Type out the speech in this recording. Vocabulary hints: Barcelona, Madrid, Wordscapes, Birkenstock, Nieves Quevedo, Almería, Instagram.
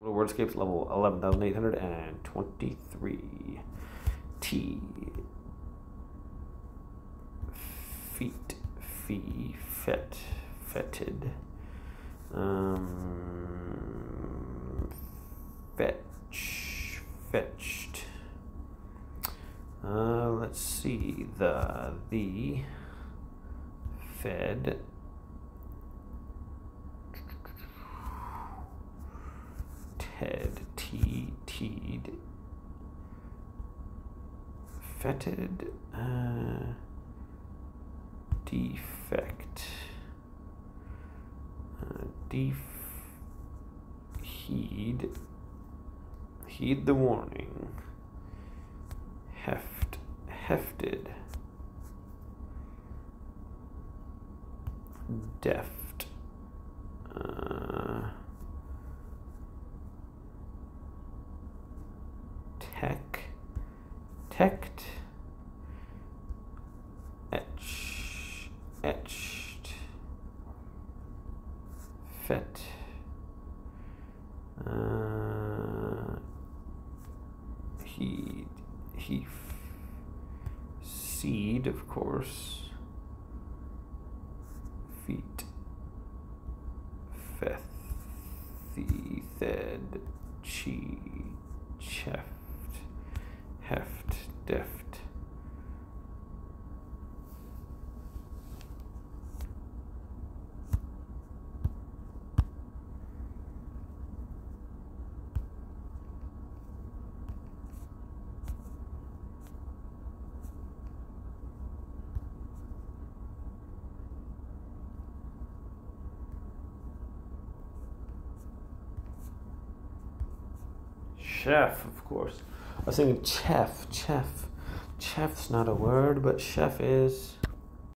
Wordscapes level 11,823 fetched. Let's see, the fed. Head, teed, fetid, defect, heed the warning, hefted, deft, Teched, etched, fet, heaf, seed, of course, feet, fethy, thed, cheft, heft, deft, chef, of course. I was thinking chef. Chef's not a word, but chef is.